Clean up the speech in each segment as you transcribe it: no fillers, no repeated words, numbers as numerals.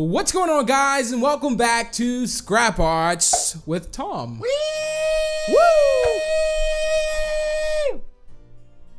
What's going on, guys, and welcome back to Scrap Arts with Tom. Whee! Woo!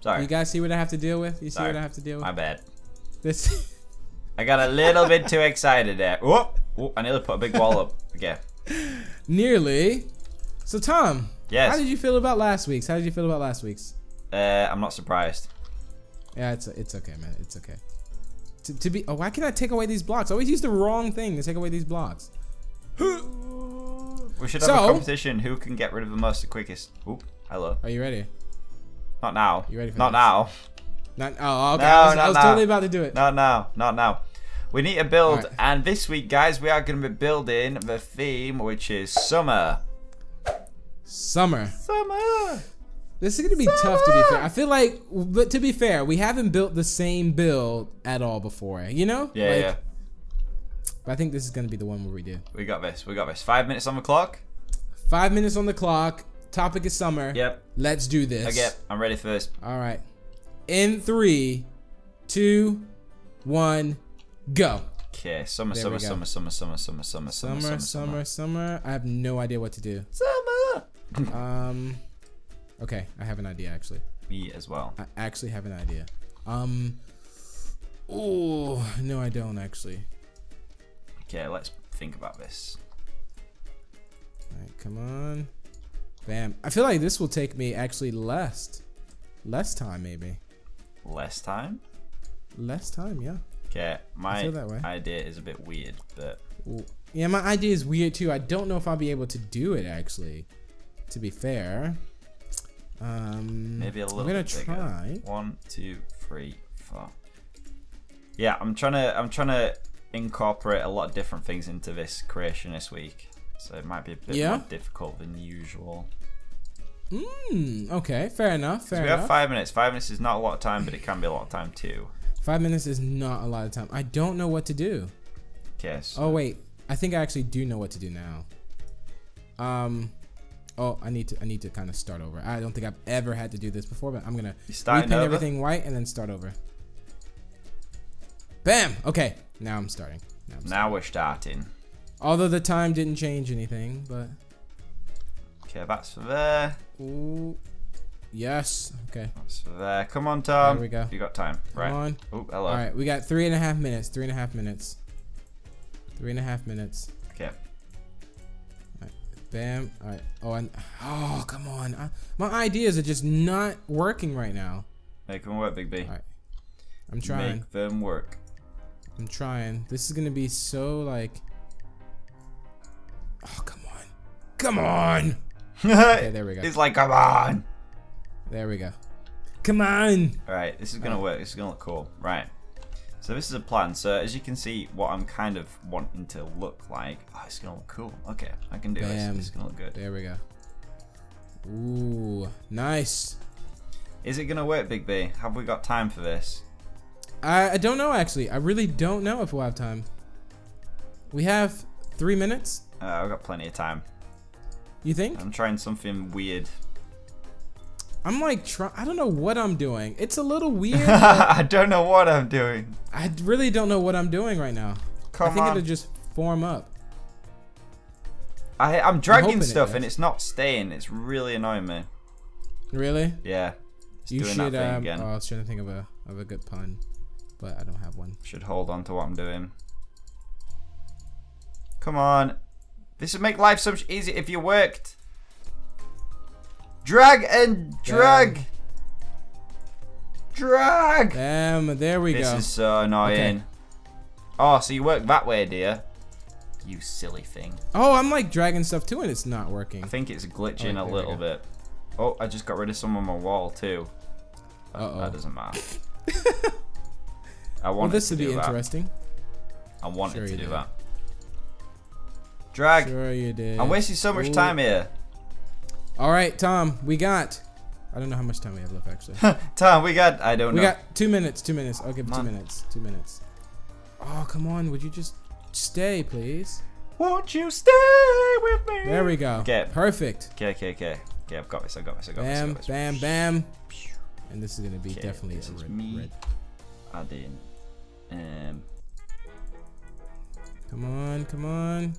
Sorry. You guys see what I have to deal with? You see what I have to deal with? My bad. This. I got a little bit too excited there. Whoop! Whoop! I nearly put a big wall up. Okay. Nearly. So, Tom. Yes. How did you feel about last week's? I'm not surprised. Yeah, it's okay, man. It's okay. To be, oh, why can't I take away these blocks? I always use the wrong thing to take away these blocks. We should have a competition. Who can get rid of the most the quickest? Oop, hello. Are you ready? Not now. You ready for Not now. Oh, okay. No, I was totally about to do it. Not now. Not now. We need to build, and this week, guys, we are going to be building the theme, which is summer. Summer. This is going to be tough, to be fair. I feel like, but to be fair, we haven't built the same build at all before, you know? Yeah, like, yeah. But I think this is going to be the one where we do. We got this. We got this. 5 minutes on the clock. 5 minutes on the clock. Topic is summer. Yep. Let's do this. Okay. I'm ready for this. All right. In 3, 2, 1, go. Okay. Summer. I have no idea what to do. Summer. Okay, I have an idea, actually. Me as well. I actually have an idea. Oh no, I don't actually. Okay, let's think about this. All right, come on. Bam. I feel like this will take me actually less time, maybe. Less time? Less time, yeah. Okay, my idea is a bit weird, but. Ooh. Yeah, my idea is weird too. I don't know if I'll be able to do it, actually. To be fair. Maybe a little bit bigger. Try. 1, 2, 3, 4. Yeah, I'm trying to incorporate a lot of different things into this creation this week, so it might be a bit more difficult than usual. Okay, fair enough. Fair enough. We have 5 minutes. 5 minutes is not a lot of time, but it can be a lot of time too. 5 minutes is not a lot of time. I don't know what to do. Yes. Oh wait, I think I actually do know what to do now. Oh, I need to kind of start over. I don't think I've ever had to do this before, but I'm gonna repaint everything white and then start over. Bam! Okay, now I'm starting. Now we're starting. Although the time didn't change anything, but. Okay, that's for there. Ooh, yes. Okay. That's for there. Come on, Tom. There we go. You got time, right? Come on. Oh, hello. All right, we got 3.5 minutes. 3.5 minutes. Okay. Bam. All right. Oh, come on. My ideas are just not working right now. Make them work, Big B. All right. I'm trying. Make them work. I'm trying. This is going to be so, like... Oh, come on. Come on! Okay, there we go. It's like, come on! There we go. Come on! All right. This is going to work. This is going to look cool. Right. So this is a plan. So as you can see, what I'm kind of wanting to look like. Oh, it's gonna look cool. Okay, I can do this. It's gonna look good. There we go. Ooh, nice. Is it gonna work, Big B? Have we got time for this? I don't know, actually. I really don't know if we'll have time. We have 3 minutes. I've got plenty of time. You think? I'm trying something weird. I'm like, I don't know what I'm doing. It's a little weird. I don't know what I'm doing. I really don't know what I'm doing right now. Come on. I think it'll just form up. I'm dragging stuff and it's not staying. It's really annoying me. Really? Yeah. It's doing that thing again. Oh, I was trying to think of a good pun, but I don't have one. Should hold on to what I'm doing. Come on. This would make life so much easier if you worked. Drag and drag. Damn. Drag. Damn, there we go. This is so annoying. Okay. Oh, so you work that way, dear. You silly thing. Oh, I'm like dragging stuff too and it's not working. I think it's glitching a little bit. Oh, I just got rid of some on my wall too. Uh-oh. That doesn't matter. I want this to be interesting. I wanted to do that. Drag. Sure you did. I'm wasting so much time here. All right, Tom, we got... I don't know how much time we have left, actually. Tom, we got... I don't know. We got 2 minutes, 2 minutes. I'll give 2 minutes, 2 minutes. Oh, come on. Would you just stay, please? Won't you stay with me? There we go. Okay. Perfect. Okay. Okay, I've got this, I've got this. Bam, bam, bam. And this is going to be definitely a red. Add in. Come on, come on.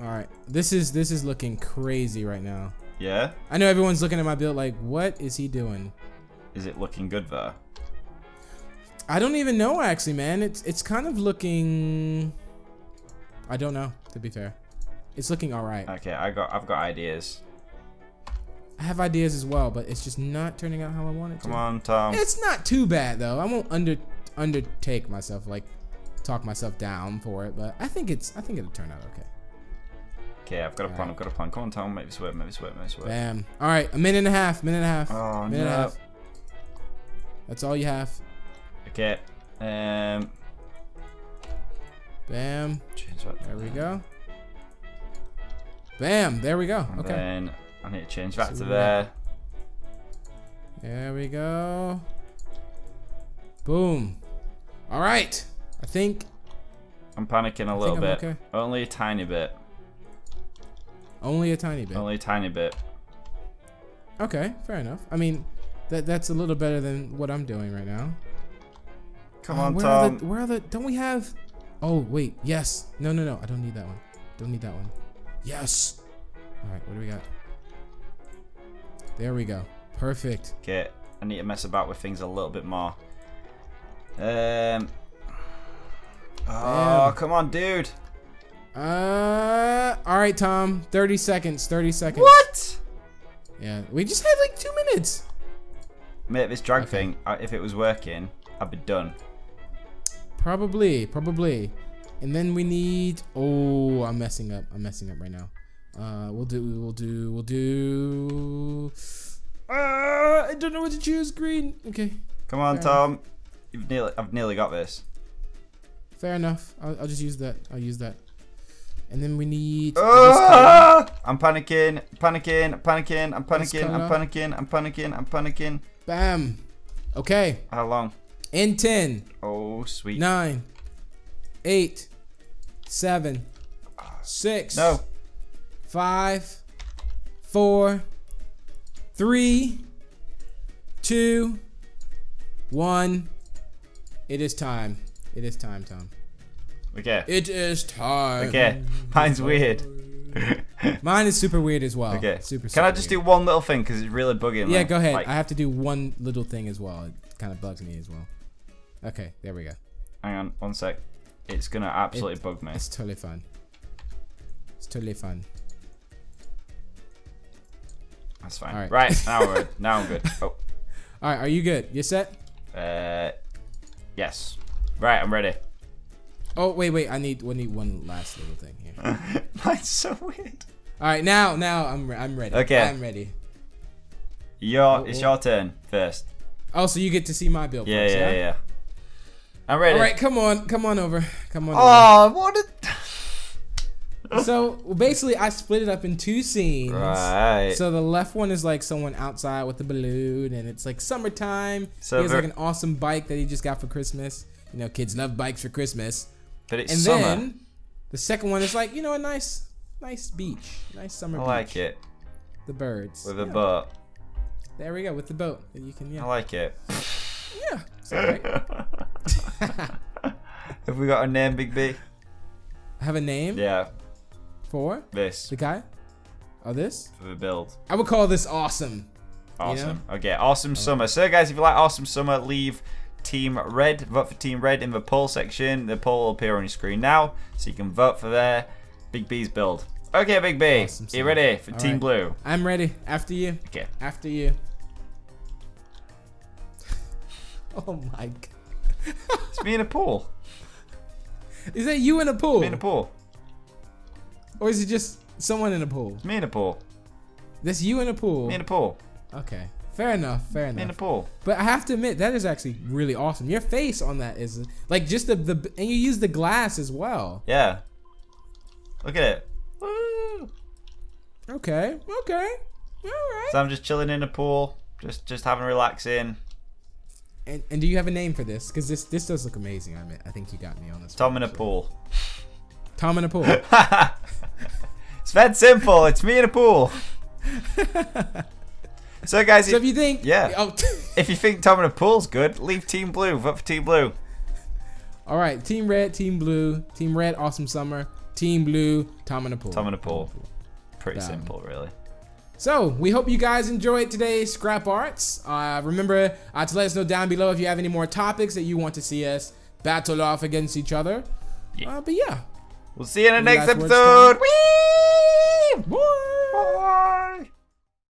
All right, this is looking crazy right now. Yeah? I know everyone's looking at my build like, what is he doing? Is it looking good though? I don't even know actually, man. It's kind of looking, I don't know, to be fair. It's looking all right. Okay, I've got ideas. I have ideas as well, but it's just not turning out how I want it to. Come on, Tom. It's not too bad though. I won't undertake myself, like talk myself down for it, but I think it'll turn out okay. Okay, I've got a plan. Right. I've got a plan. Come on, Tom. Make this work. Make this work. Make this work. Bam. All right, a minute and a half. Minute and a half. Oh, minute and a half. That's all you have. Okay. Bam. Change that. There we go. Bam. There we go. And okay. Then I need to change that to there. There we go. Boom. All right. I think. I'm panicking a little bit. Okay. Only a tiny bit. Only a tiny bit. Only a tiny bit. Okay, fair enough. I mean, that's a little better than what I'm doing right now. Come on, where Tom. Where are the? Don't we have? Oh wait, yes. No, no, no. I don't need that one. Don't need that one. Yes. All right, what do we got? There we go. Perfect. Okay, I need to mess about with things a little bit more. Oh, come on, dude. All right, Tom. 30 seconds. 30 seconds. What? Yeah, we just had like 2 minutes. Mate, this drag thing, if it was working, I'd be done. Probably, probably. And then we need. Oh, I'm messing up. I'm messing up right now. We'll do. I don't know what to choose. Green. Okay. Come on, Tom. I've nearly got this. Fair enough. I'll just use that. I'll use that. And then we need. I'm panicking, panicking, panicking, I'm panicking, I'm panicking, I'm panicking, I'm panicking. Bam. Okay. How long? In 10. Oh, sweet. 9. 8. 7. 6. No. 5. 4. 3. 2. 1. It is time. It is time, Tom. Okay. It is time. Okay. Mine's weird. Mine is super weird as well. Okay. Super. Can I just do one little thing because it's really bugging me? Yeah, go ahead. Like, I have to do one little thing as well. It kind of bugs me as well. Okay, there we go. Hang on, one sec. It's gonna absolutely bug me. It's totally fine. It's totally fine. That's fine. All right. Now we're good. Now I'm good. Oh. All right. Are you good? You set? Yes. Right. I'm ready. Oh wait! I need one last little thing here. Mine's so weird. All right, now I'm ready. Okay, I'm ready. It's your turn first. Oh, so you get to see my build. Yeah, first, yeah. I'm ready. All right, come on over, come on over. So basically, I split it up in 2 scenes. Right. So the left one is like someone outside with a balloon, and it's like summertime. So he has like an awesome bike that he just got for Christmas. You know, kids love bikes for Christmas. But it's summer. And then the second one is like, you know, a nice beach. Nice summer beach. I like it. The birds. With a boat. There we go, with the boat. You can, I like it. Yeah. Sorry. Have we got a name, Big B? I have a name? Yeah. For? This. The guy? Oh, this? For the build. I would call this awesome. Awesome. You know? Okay, awesome summer. So, guys, if you like awesome summer, leave Team Red. Vote for Team Red in the poll section. The poll will appear on your screen now, so you can vote for their Big B's build. Okay, Big B, awesome, you ready for Team Blue? I'm ready. After you. Okay. After you. Oh my god. It's me in a pool. Is that you in a pool? It's me in a pool. Or is it just someone in a pool? It's me in a pool. That's you in a pool. Me in a pool. Okay. Fair enough, fair enough. In the pool. But I have to admit, that is actually really awesome. Your face on that is like just the and you use the glass as well. Yeah. Look at it. Woo. Okay, okay, all right. So I'm just chilling in the pool, just having relaxing. And do you have a name for this? Because this does look amazing. I mean, I think you got me on this. Tom in a pool. Tom in a pool. It's that simple. It's me in a pool. So guys, so if you think Tom in a pool's good, leave Team Blue. Vote for Team Blue. All right, Team Red, Team Blue. Team Red, Awesome Summer. Team Blue, Tom and Apul. Tom and Apul. Pretty simple, really. So, we hope you guys enjoyed today's Scrap Arts. Remember to let us know down below if you have any more topics that you want to see us battle off against each other. Yeah. But yeah. We'll see you in the next episode. Whee!